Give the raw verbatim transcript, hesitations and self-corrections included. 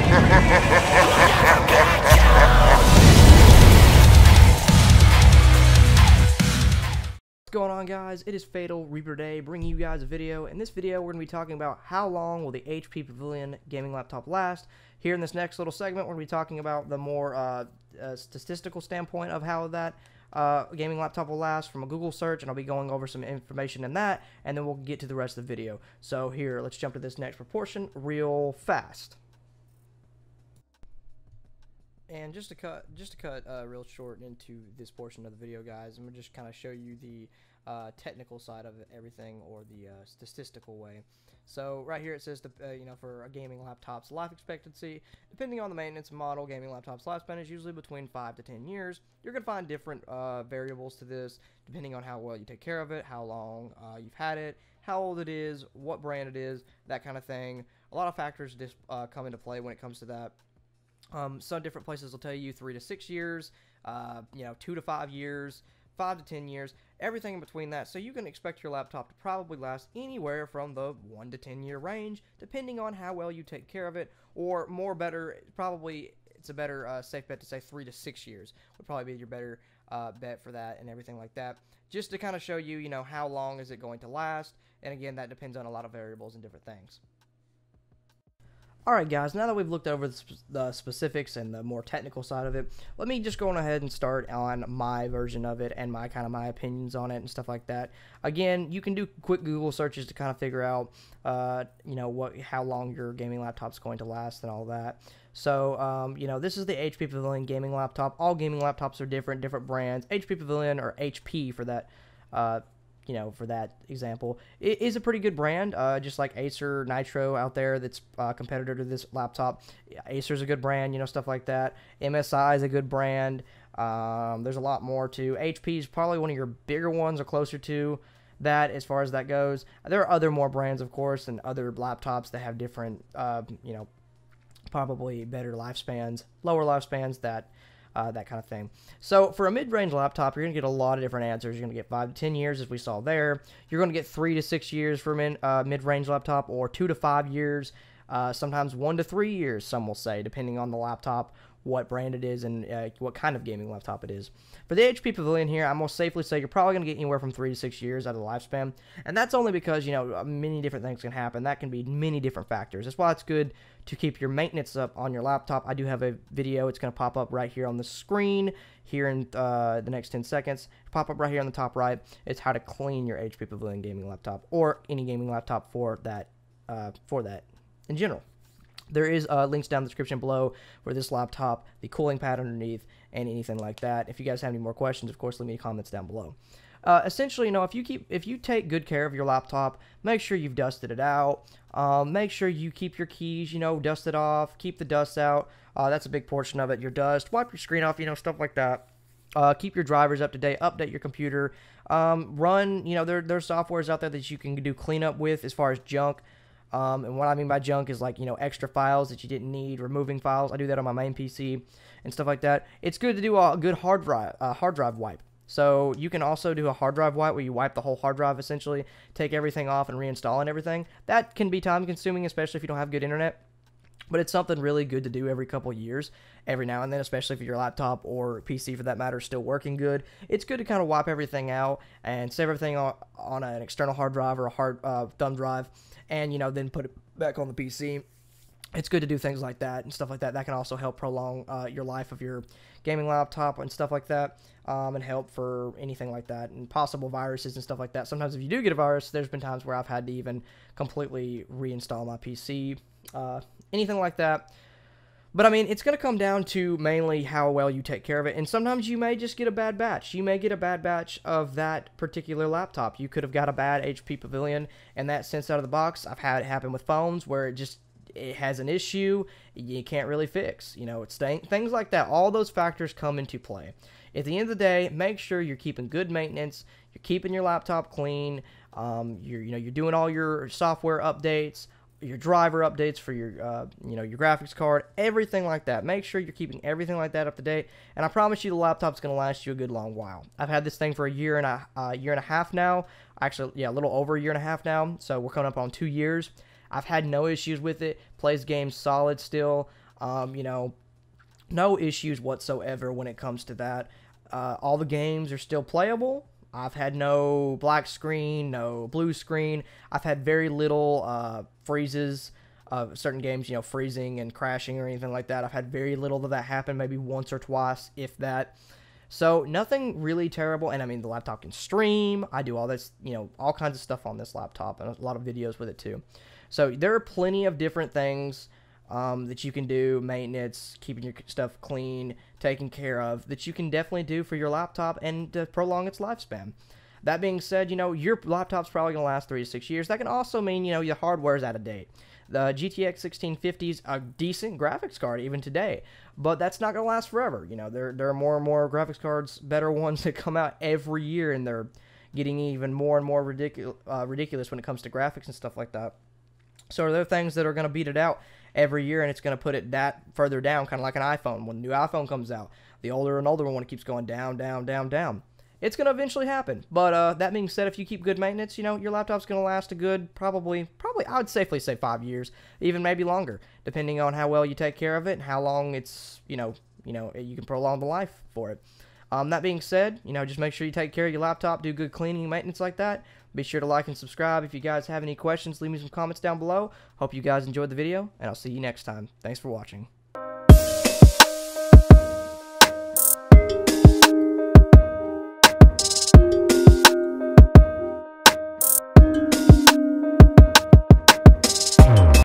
What's going on, guys? It is Fatal Reaper Day, bringing you guys a video. In this video, we're going to be talking about how long will the H P Pavilion gaming laptop last. Here in this next little segment, we're going to be talking about the more uh, uh, statistical standpoint of how that uh, gaming laptop will last from a Google search, and I'll be going over some information in that, and then we'll get to the rest of the video. So here, let's jump to this next proportion real fast. And just to cut, just to cut uh, real short into this portion of the video, guys, I'm gonna just kind of show you the uh, technical side of everything, or the uh, statistical way. So right here it says, the, uh, you know, for a gaming laptop's life expectancy, depending on the maintenance model, gaming laptop's lifespan is usually between five to ten years. You're gonna find different uh, variables to this, depending on how well you take care of it, how long uh, you've had it, how old it is, what brand it is, that kind of thing. A lot of factors just uh, come into play when it comes to that. Um, some different places will tell you three to six years, uh, you know, two to five years, five to ten years, everything in between that. So you can expect your laptop to probably last anywhere from the one to ten year range, depending on how well you take care of it, or more better, probably it's a better uh, safe bet to say three to six years would probably be your better uh, bet for that and everything like that. Just to kind of show you, you know, how long is it going to last. And again, that depends on a lot of variables and different things. Alright, guys, now that we've looked over the, sp the specifics and the more technical side of it, let me just go on ahead and start on my version of it and my kind of my opinions on it and stuff like that. Again, you can do quick Google searches to kind of figure out, uh, you know, what how long your gaming laptop's going to last and all that. So, um, you know, this is the H P Pavilion gaming laptop. All gaming laptops are different, different brands. H P Pavilion, or H P for that, uh, you know, for that example, it is a pretty good brand, uh, just like Acer Nitro out there that's a competitor to this laptop. Acer's a good brand, you know, stuff like that. M S I is a good brand. Um, there's a lot more to. H P is probably one of your bigger ones, or closer to that as far as that goes. There are other more brands, of course, and other laptops that have different, uh, you know, probably better lifespans, lower lifespans, that Uh, that kind of thing. So for a mid-range laptop, you're going to get a lot of different answers. You're going to get five to ten years, as we saw there. You're going to get three to six years for a uh, mid-range laptop, or two to five years, uh, sometimes one to three years, some will say, depending on the laptop, what brand it is, and uh, what kind of gaming laptop it is. For the H P Pavilion here, I most safely say you're probably going to get anywhere from three to six years out of the lifespan, and that's only because, you know, many different things can happen. That can be many different factors. That's why it's good to keep your maintenance up on your laptop. I do have a video. It's going to pop up right here on the screen here in uh, the next ten seconds. Pop up right here on the top right. It's how to clean your H P Pavilion gaming laptop, or any gaming laptop for that, uh, for that in general. There is uh, links down in the description below for this laptop, the cooling pad underneath, and anything like that. If you guys have any more questions, of course, leave me comments down below. Uh, essentially, you know, if you keep, if you take good care of your laptop, make sure you've dusted it out. Um, make sure you keep your keys, you know, dusted off. Keep the dust out. Uh, that's a big portion of it. Your dust. Wipe your screen off. You know, stuff like that. Uh, keep your drivers up to date. Update your computer. Um, run. You know, there there's softwares out there that you can do cleanup with as far as junk. Um, and what I mean by junk is, like, you know, extra files that you didn't need, removing files. I do that on my main P C and stuff like that. It's good to do a good hard drive, uh, hard drive wipe. So you can also do a hard drive wipe where you wipe the whole hard drive, essentially, take everything off and reinstall and everything. That can be time consuming, especially if you don't have good internet. But it's something really good to do every couple years, every now and then, especially if your laptop or P C, for that matter, is still working good. It's good to kind of wipe everything out and save everything on, on an external hard drive or a hard uh, thumb drive, and, you know, then put it back on the P C. It's good to do things like that and stuff like that. That can also help prolong uh, your life of your gaming laptop and stuff like that, um, and help for anything like that and possible viruses and stuff like that. Sometimes if you do get a virus, there's been times where I've had to even completely reinstall my P C, uh, anything like that. But, I mean, it's going to come down to mainly how well you take care of it. And sometimes you may just get a bad batch. You may get a bad batch of that particular laptop. You could have got a bad H P Pavilion in that sense out of the box. I've had it happen with phones where it just it has an issue you can't really fix. You know, it's th things like that. All those factors come into play. At the end of the day, make sure you're keeping good maintenance. You're keeping your laptop clean. Um, you're, you know, you're doing all your software updates, your driver updates for your, uh, you know, your graphics card, everything like that. Make sure you're keeping everything like that up to date, and I promise you the laptop's going to last you a good long while. I've had this thing for a year and a uh, year and a half now. Actually, yeah, a little over a year and a half now, so we're coming up on two years. I've had no issues with it. Plays games solid still. Um, you know, no issues whatsoever when it comes to that. Uh, all the games are still playable. I've had no black screen, no blue screen. I've had very little uh, freezes of certain games, you know, freezing and crashing or anything like that. I've had very little of that happen, maybe once or twice, if that. So nothing really terrible. And I mean, the laptop can stream. I do all this, you know, all kinds of stuff on this laptop and a lot of videos with it too. So there are plenty of different things um, that you can do, maintenance, keeping your stuff clean, taken care of, that you can definitely do for your laptop and to prolong its lifespan. That being said, you know, your laptop's probably going to last three to six years. That can also mean, you know, your hardware's out of date. The G T X sixteen fifty is a decent graphics card even today, but that's not going to last forever. You know, there, there are more and more graphics cards, better ones that come out every year, and they're getting even more and more ridicu uh, ridiculous when it comes to graphics and stuff like that. So there are things that are going to beat it out every year, and it's going to put it that further down, kind of like an iPhone. When a new iPhone comes out, the older and older one keeps going down, down, down, down. It's going to eventually happen, but uh, that being said, if you keep good maintenance, you know, your laptop's going to last a good, probably, probably, I would safely say five years, even maybe longer, depending on how well you take care of it and how long it's, you know, you know, you can prolong the life for it. Um, that being said, you know, just make sure you take care of your laptop, do good cleaning and maintenance like that. Be sure to like and subscribe. If you guys have any questions, leave me some comments down below. Hope you guys enjoyed the video, and I'll see you next time. Thanks for watching.